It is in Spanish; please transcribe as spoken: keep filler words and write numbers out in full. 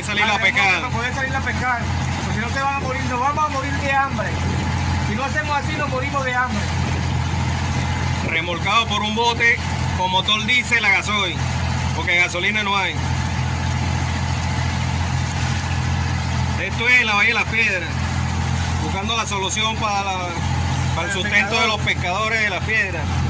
poder salir a pescar. Para poder salir a pescar. Porque no te van a morir, nos vamos a morir de hambre. Si no hacemos así, nos morimos de hambre. Remolcado por un bote con motor diésel a gasoil, porque gasolina no hay. Esto es en la Bahía de las Piedras, buscando la solución para, la, para el sustento de los pescadores de las Piedras.